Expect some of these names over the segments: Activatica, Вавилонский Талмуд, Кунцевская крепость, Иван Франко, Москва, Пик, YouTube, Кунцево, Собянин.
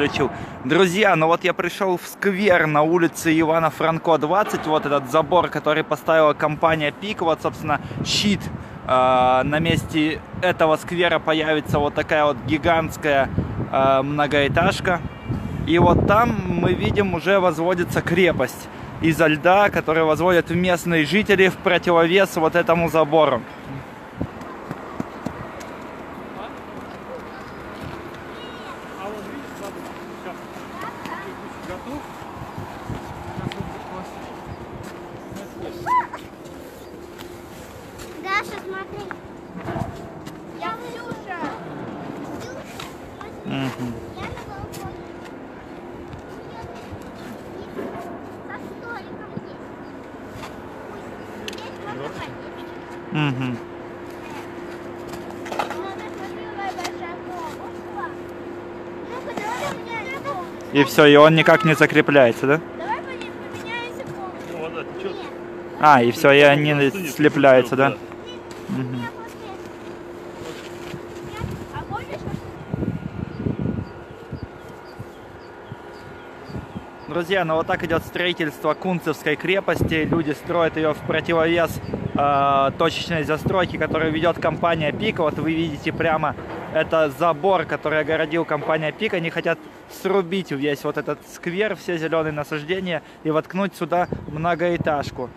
выключил. Друзья, ну вот я пришел в сквер на улице Ивана Франко 20. Вот этот забор, который поставила компания Пик. Вот, собственно, щит. На месте этого сквера появится вот такая вот гигантская многоэтажка. И вот там мы видим, уже возводится крепость изо льда, которую возводят местные жители в противовес вот этому забору. Угу. И все, и он никак не закрепляется, да? Давай поменяемся полностью. А, и все, и они слепляются, да? Угу. Друзья, ну вот так идет строительство Кунцевской крепости. Люди строят ее в противовес точечной застройки, которую ведет компания Пик. Вот вы видите прямо, это забор, который огородил компания Пик. Они хотят срубить весь вот этот сквер, все зеленые насаждения и воткнуть сюда многоэтажку.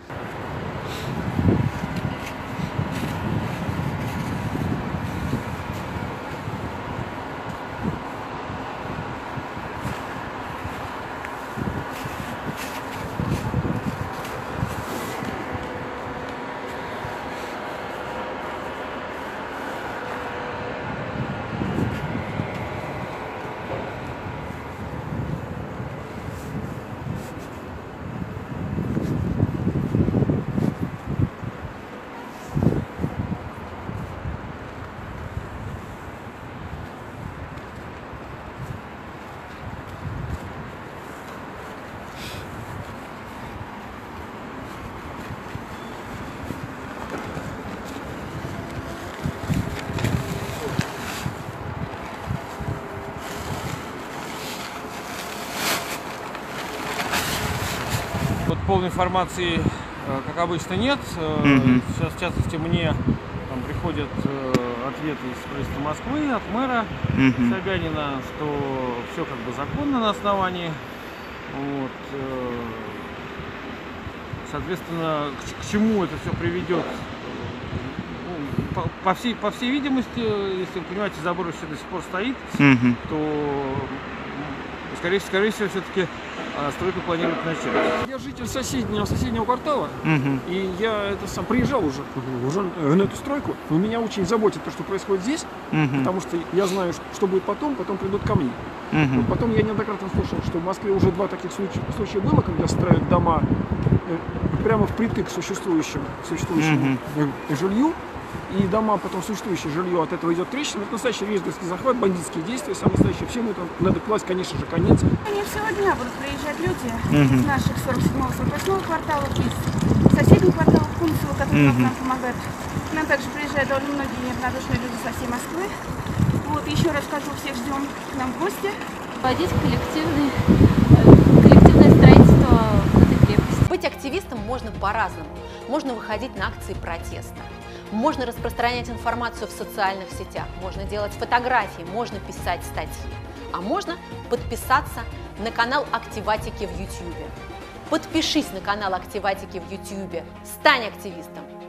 Полной информации, как обычно, нет. Сейчас, в частности, мне там приходят ответы из правительства Москвы, от мэра Собянина, что все как бы законно на основании. Вот. Соответственно, к чему это все приведет? Ну, по всей видимости, если вы понимаете, забор все до сих пор стоит, то, скорее всего, все-таки стройку планируют начать. Я житель соседнего квартала, и я сам приезжал уже на эту стройку. Но меня очень заботит то, что происходит здесь, потому что я знаю, что будет потом придут ко мне. Вот потом я неоднократно слышал, что в Москве уже два таких случая было, когда строят дома прямо впритык к существующему жилью. И дома, потом существующее жилье, от этого идет трещина. Это настоящий рейдерский захват, бандитские действия, самое настоящее. Всем это надо класть, конечно же, конец. Они всего дня будут приезжать люди из наших 47-48 кварталов, из соседних кварталов Кунцево, которые нам помогают. К нам также приезжают довольно многие неравнодушные люди со всей Москвы. Вот, еще раз скажу, всех ждем к нам в гости. Вводить коллективное строительство этой крепости. Быть активистом можно по-разному. Можно выходить на акции протеста. Можно распространять информацию в социальных сетях, можно делать фотографии, можно писать статьи. А можно подписаться на канал Activatica в YouTube. Подпишись на канал Activatica в YouTube, стань активистом!